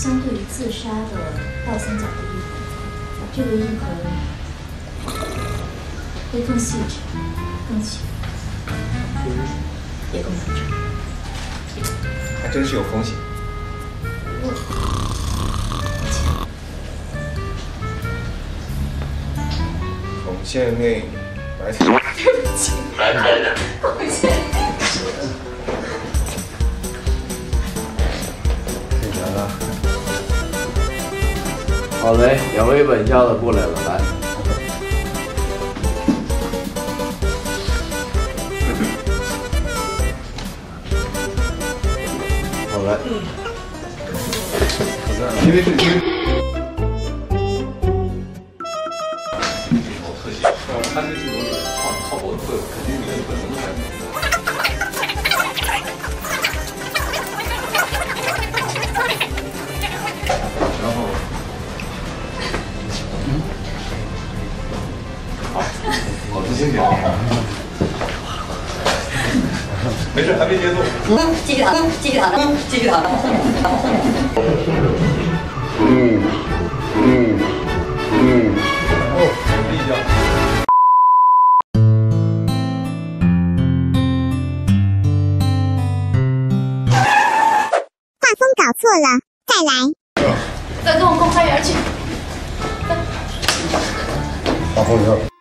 相对于自杀的倒三角的异痕，这个异痕会更细致、更细，也更复杂。还真是有风险。孔雀内白菜，对不起，白菜的孔雀内。 好嘞，两位本校的过来了，来。好嘞。因为是因为。好特写，他这是靠博客，肯定你本能还没。 没事，还没结束。继续打，继续打，继续打。哦，画风搞错了，再来。再跟我逛花园去。画风有。